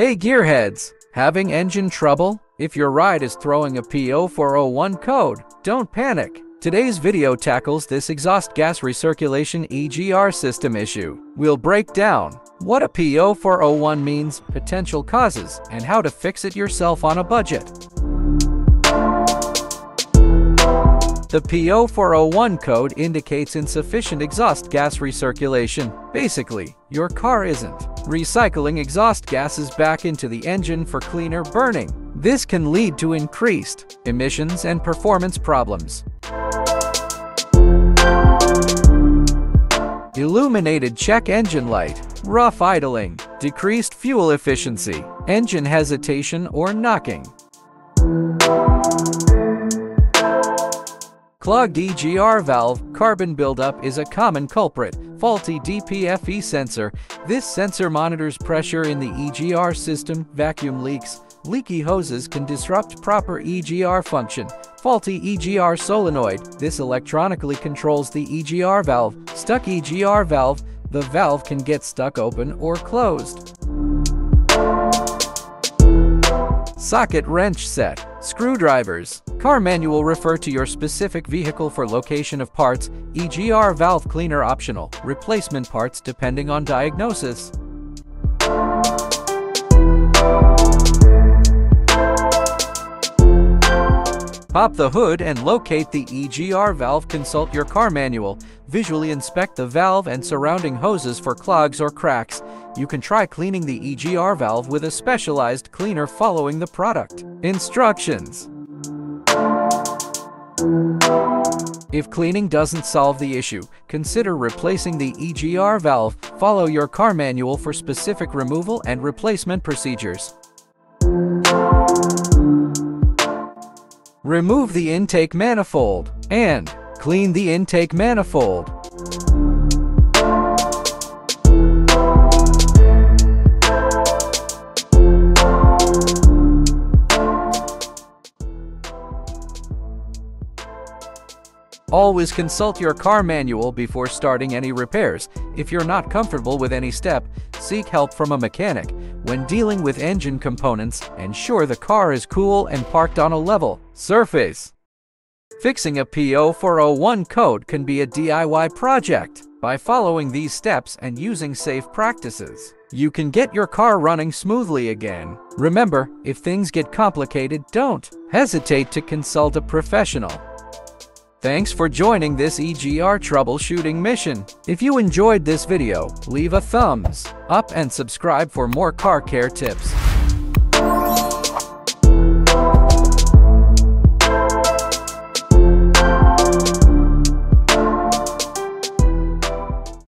Hey Gearheads! Having engine trouble? If your ride is throwing a P0401 code, don't panic! Today's video tackles this exhaust gas recirculation EGR system issue. We'll break down what a P0401 means, potential causes, and how to fix it yourself on a budget. The P0401 code indicates insufficient exhaust gas recirculation. Basically, your car isn't recycling exhaust gases back into the engine for cleaner burning. This can lead to increased emissions and performance problems. Illuminated check engine light, rough idling, decreased fuel efficiency, engine hesitation or knocking. Clogged EGR valve, carbon buildup is a common culprit. Faulty DPFE sensor. This sensor monitors pressure in the EGR system. Vacuum leaks, leaky hoses can disrupt proper EGR function. Faulty EGR solenoid. This electronically controls the EGR valve. Stuck EGR valve. The valve can get stuck open or closed. Socket wrench set. Screwdrivers. Car manual refer to your specific vehicle for location of parts. EGR valve cleaner optional. Replacement parts depending on diagnosis. Pop the hood and locate the EGR valve. Consult your car manual. Visually inspect the valve and surrounding hoses for clogs or cracks. You can try cleaning the EGR valve with a specialized cleaner following the product instructions. If cleaning doesn't solve the issue, consider replacing the EGR valve. Follow your car manual for specific removal and replacement procedures. Remove the intake manifold and clean the intake manifold. Always consult your car manual before starting any repairs. If you're not comfortable with any step, seek help from a mechanic. When dealing with engine components, ensure the car is cool and parked on a level surface. Fixing a P0401 code can be a DIY project. By following these steps and using safe practices, you can get your car running smoothly again. Remember, if things get complicated, don't hesitate to consult a professional. Thanks for joining this EGR troubleshooting mission. If you enjoyed this video, leave a thumbs up and subscribe for more car care tips.